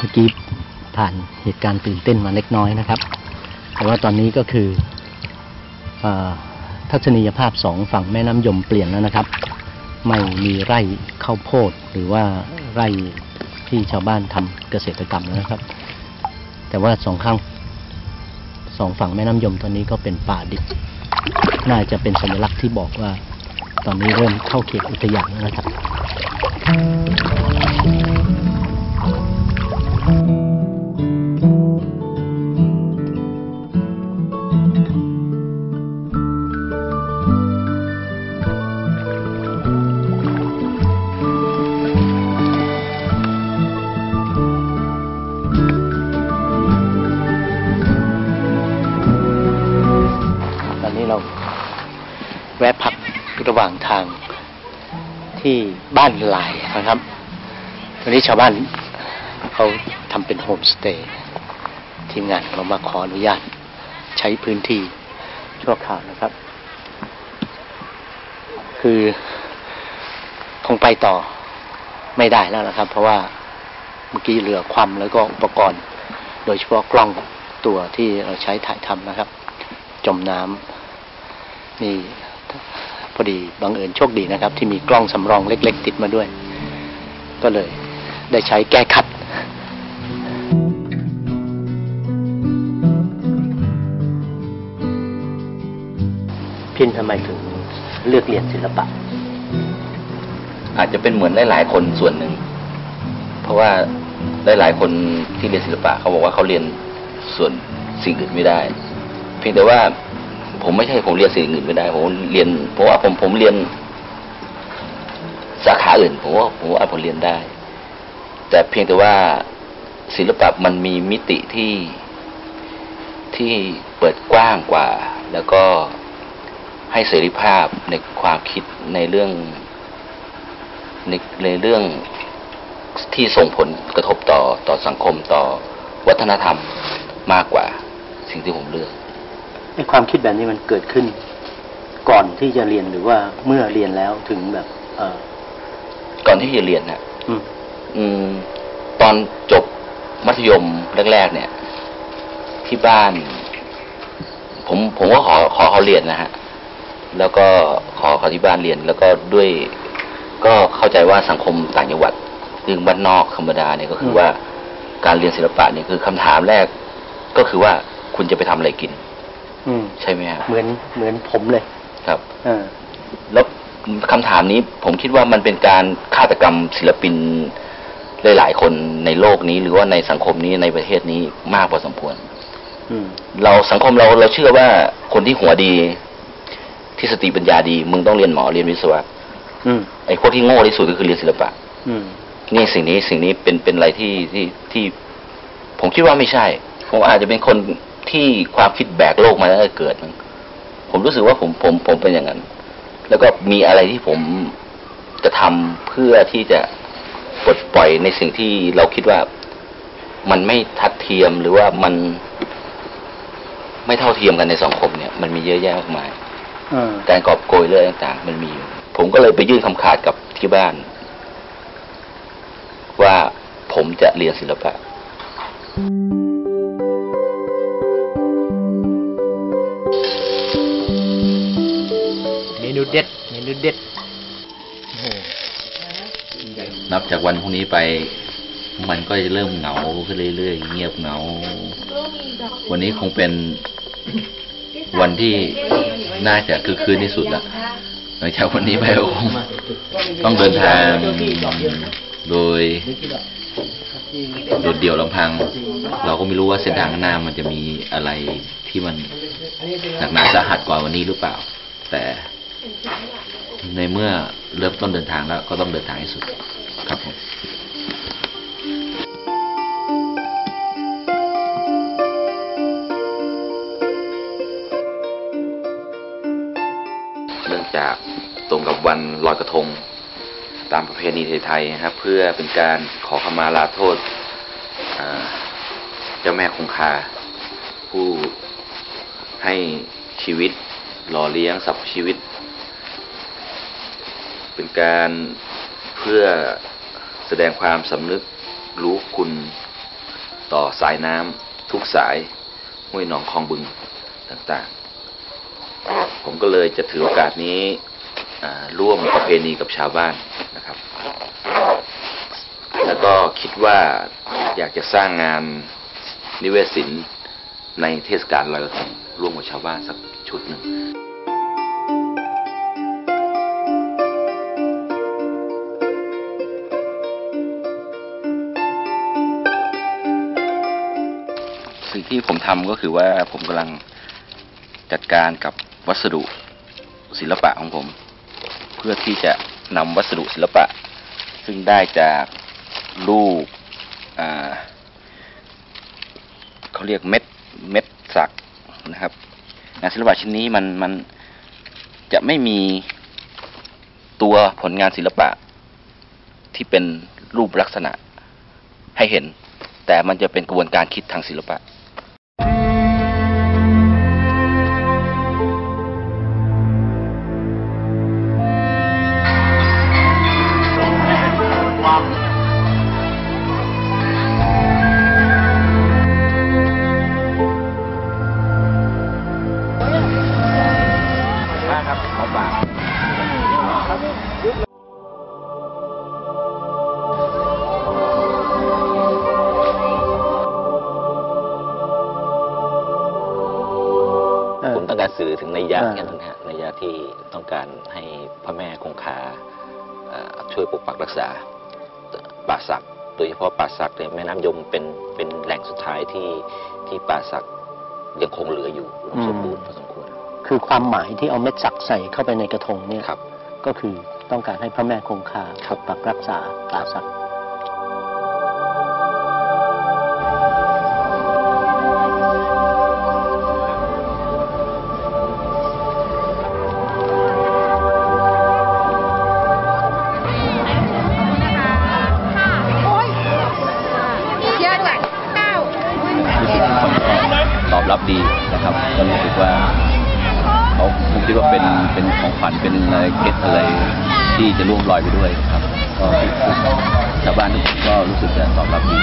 เมื่อกี้ผ่านเหตุการณ์ตื่นเต้นมาเล็กน้อยนะครับแต่ว่าตอนนี้ก็คือทัศนียภาพสองฝั่งแม่น้ำยมเปลี่ยนแล้วนะครับไม่มีไร่ข้าวโพดหรือว่าไร่ที่ชาวบ้านทำเกษตรกรรมแล้วนะครับแต่ว่าสองฝั่งแม่น้ำยมตอนนี้ก็เป็นป่าดิบน่าจะเป็นสัญลักษณ์ที่บอกว่าตอนนี้เริ่มเข้าเขตอุทยานแล้วนะครับแวะพักระหว่างทางที่บ้านหลายนะครับตอนนี้ชาวบ้านเขาทำเป็นโฮมสเตย์ทีมงานเรามาขออนุญาตใช้พื้นที่ชั่วคราวนะครับคือคงไปต่อไม่ได้แล้วนะครับเพราะว่าเมื่อกี้เรือคว่ำแล้วก็อุปกรณ์โดยเฉพาะกล้องตัวที่เราใช้ถ่ายทำนะครับจมน้ำนี่พอดีบังเอิญโชคดีนะครับที่มีกล้องสำรองเล็กๆติดมาด้วยก็เลยได้ใช้แก้ขัดพินทำไมถึงเลือกเรียนศิลปะอาจจะเป็นเหมือนหลายๆคนส่วนหนึ่งเพราะว่าหลายๆคนที่เรียนศิลปะเขาบอกว่าเขาเรียนส่วนสิ่งอื่นไม่ได้เพียงแต่ว่าผมไม่ใช่ผมเรียนสิ่งอื่นไม่ได้ผมเรียนเพราะว่าผมเรียนสาขาอื่นผมว่าผมเรียนได้แต่เพียงแต่ว่าศิลปะมันมีมิติที่เปิดกว้างกว่าแล้วก็ให้เสรีภาพในความคิดในเรื่องในเรื่องที่ส่งผลกระทบต่อสังคมต่อวัฒนธรรมมากกว่าสิ่งที่ผมเลือกความคิดแบบนี้มันเกิดขึ้นก่อนที่จะเรียนหรือว่าเมื่อเรียนแล้วถึงแบบก่อนที่จะเรียนนะตอนจบมัธยมแรกๆเนี่ยที่บ้านผมก็ขอเขาเรียนนะฮะแล้วก็ขอเขาที่บ้านเรียนแล้วก็ด้วยก็เข้าใจว่าสังคมต่างจังหวัดเรื่องบ้านนอกธรรมดาเนี่ยก็คือว่าการเรียนศิลปะเนี่ยคือคำถามแรกก็คือว่าคุณจะไปทำอะไรกินใช่ไหมครับเหมือนผมเลยครับแล้วคำถามนี้ผมคิดว่ามันเป็นการฆาตกรรมศิลปินหลายๆคนในโลกนี้หรือว่าในสังคมนี้ในประเทศนี้มากพอสมควรเราสังคมเราเชื่อว่าคนที่หัวดีที่สติปัญญาดีมึงต้องเรียนหมอเรียนวิศวะไอ้พวกที่โง่ที่สุดก็คือเรียนศิลปะนี่สิ่งนี้เป็นอะไรที่ผมคิดว่าไม่ใช่ผมอาจจะเป็นคนที่ความคิดแบกโลกมาตั้งแต่เกิดผมรู้สึกว่าผมเป็นอย่างนั้นแล้วก็มีอะไรที่ผมจะทำเพื่อที่จะปลดปล่อยในสิ่งที่เราคิดว่ามันไม่ทัดเทียมหรือว่ามันไม่เท่าเทียมกันในสังคมเนี่ยมันมีเยอะแยะมากมายการกอบโกยเรื่องต่างๆมันมีอยู่ผมก็เลยไปยื่นคำขาดกับที่บ้านว่าผมจะเรียนศิลปะเด็ดนับจากวันพรุ่งนี้ไปมันก็จะเริ่มเหงาขึ้นเรื่อยๆเงียบเหงาวันนี้คงเป็นวันที่น่าจะคือคืนที่สุดละหลังจากวันนี้ไปคงต้องเดินทางโดยโดดเดี่ยวลำพังเราก็ไม่รู้ว่าเส้นทางข้างหน้ามันจะมีอะไรที่มันหนักหนาสาหัสกว่าวันนี้หรือเปล่าแต่ในเมื่อเริ่มต้นเดินทางแล้วก็ต้องเดินทางให้สุดครับผมเนื่องจากตรงกับวันลอยกระทงตามประเพณีไทยๆครับเพื่อเป็นการขอขมาลาโทษเจ้าแม่คงคาผู้ให้ชีวิตหล่อเลี้ยงสรรพชีวิตเป็นการเพื่อแสดงความสำนึกรู้คุณ ต่อสายน้ำทุกสายห้วยหนองคลองบึงต่างๆผมก็เลยจะถือโอกาสนี้ร่วมประเพณีกับชาวบ้านนะครับแล้วก็คิดว่าอยากจะสร้างงานนิเวศศิลป์ในเทศกาลลอยกระทงร่วมกับชาวบ้านสักชุดหนึ่งสิ่งที่ผมทำก็คือว่าผมกำลังจัดการกับวัสดุศิลปะของผมเพื่อที่จะนำวัสดุศิลปะซึ่งได้จากลูกเขาเรียกเม็ดสักนะครับงานศิลปะชิ้นนี้มันจะไม่มีตัวผลงานศิลปะที่เป็นรูปลักษณะให้เห็นแต่มันจะเป็นกระบวนการคิดทางศิลปะผมต้องการสื่อถึงนัยยะกันนะฮะนัยยะที่ต้องการให้พระแม่คงคาช่วยปกปักรักษาป่าสักโดยเฉพาะป่าสักในแม่น้ำยมเป็นแหล่งสุดท้ายที่ป่าสักยังคงเหลืออยู่สมบูรณ์พอสมควรคือความหมายที่เอาเม็ดสักใส่เข้าไปในกระทงเนี่ยก็คือต้องการให้พระแม่คงคาปกปักรักษาป่าสักรับดีนะครับก็รู้สึกว่าเขาผมคิดว่าเป็นของขวัญเป็นอะไรเก็ตอะไรที่จะร่วมลอยไปด้วยครับก็ชาวบ้านทุกคนก็รู้สึกจะตอบรับดี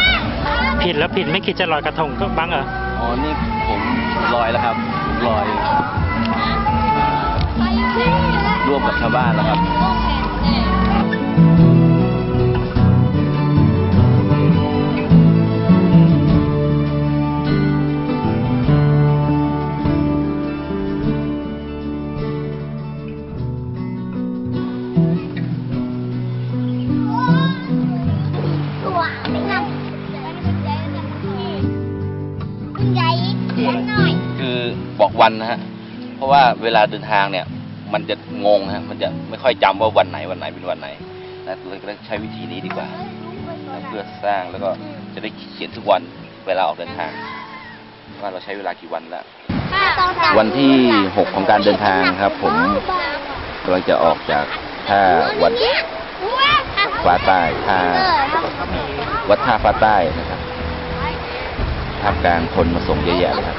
ผิดไม่คิดจะลอยกระทงก็บ้างเหรออ๋อนี่ผมลอยแล้วครับลอยร่วมกับชาวบ้านแล้วครับคือบอกวันนะฮะเพราะว่าเวลาเดินทางเนี่ยมันจะงงฮะมันจะไม่ค่อยจำว่าวันไหนเป็นวันไหนนะเลยใช้วิธีนี้ดีกว่าเพื่อสร้างแล้วก็จะได้เขียนทุกวันเวลาออกเดินทางว่าเราใช้เวลากี่วันแล้ววันที่6ของการเดินทางครับผมกำลังจะออกจากท่าวัดฟ้าใต้วัดท่าฟ้าใต้นะครับทำการคนมาส่งเยอะแยะเลยครับ